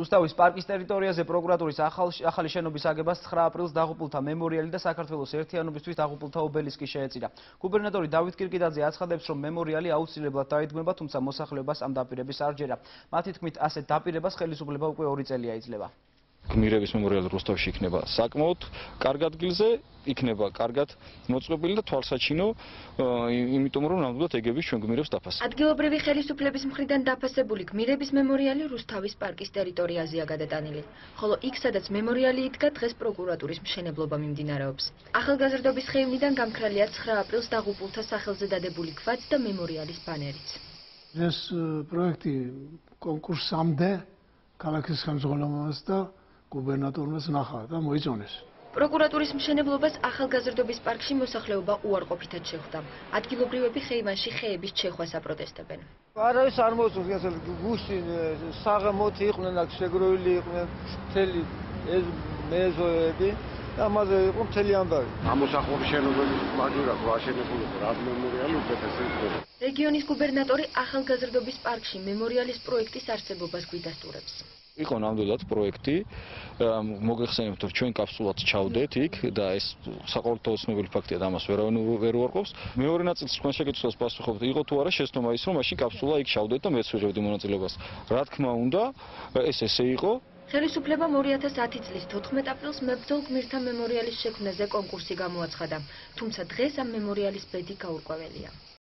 რუსთავის პარკის ტერიტორიაზე პროკურატურის ახალი შენობის აგებას 9 აპრილს დაღუპულთა მემორიალი და საქართველოს ერთიანობისთვის დაღუპულთა ობელისკი შეეწირა. გუბერნატორი დავით კირკიდაძე აცხადებს, რომ მემორიალი აუცილებლად დაიდგმება, თუმცა მოსახლეობას ამ დაპირების არ ჯერა. მათი თქმით, ასეთ დაპირებას ხელისუფლება უკვე 2 წელია იძლევა. გმირების მემორიალი რუსთავში იქნება საკმაოდ კარგ ადგილზე, იქნება კარგად მოწყობილი და თვალსაჩინო, იმიტომ რომ ნამდვილად ეგების ჩვენ გმირებს დაფასა. ადგილობრივი ხელისუფლების მხრიდან დაფასებული გმირების მემორიალი რუსთავის პარკის ტერიტორიაზეა გადატანილი, ხოლო იქ, სადაც მემორიალი იდგა, დღეს პროკურატურის მშენებლობა მიმდინარეობს. ახალგაზრდობის ხეივნიდან გამქრალია 9 აპრილს დაღუპულთა სახელზე დადებული ქვაც და მემორიალის ბანერიც. ეს პროექტი კონკურსამდე ქალაქის ხელმძღვანელობას და გუბერნატორს ნახა და მოიწონეს. პროკურატურის მშენებლობას ახალგაზრდობის პარკში მოსახლეობა უარყოფითად შეხვდა. ადგილობრივები ხეივანში ხეების ჩეხვას აპროტესტებენ. არავის არ მოუწევს ესე გუშინ 60 იყვნენ აქ შეგროვილი იყვნენ მთელი ეს მეზოები და ამაზე იყო მთელი ამბავი. ამოსახლების შენობის მაჟურა გვაშენებულიყო რა მემორიალი უკეთესია. რეგიონის გუბერნატორი ახალგაზრდობის პარკში მემორიალის პროექტის არსებობას გვიდასტურებს. იყო ნამდვილად პროექტი მოგეხსენებთ რომ ჩვენ კაფსულად ჩავდეთ იქ და ეს საყოველთაო ცნობილი ფაქტია და ამას ვერ უარყოფს მეორე ნაწილს თქვენ შეკითხვას პასუხობთ იყო თუ არა შეცდომა ის რომ მაშინ კაფსულა იქ ჩავდეთ და მეც ვიღებდი მონაწილეობას რა თქმა უნდა ეს ესე იყო ხელისუფლებამ 2010 წლის 14 აპრილს მებრძოლ გმირთა მემორიალის შექმნაზე კონკურსი გამოაცხადა თუმცა დღეს ამ მემორიალის ბედი გაურკვეველია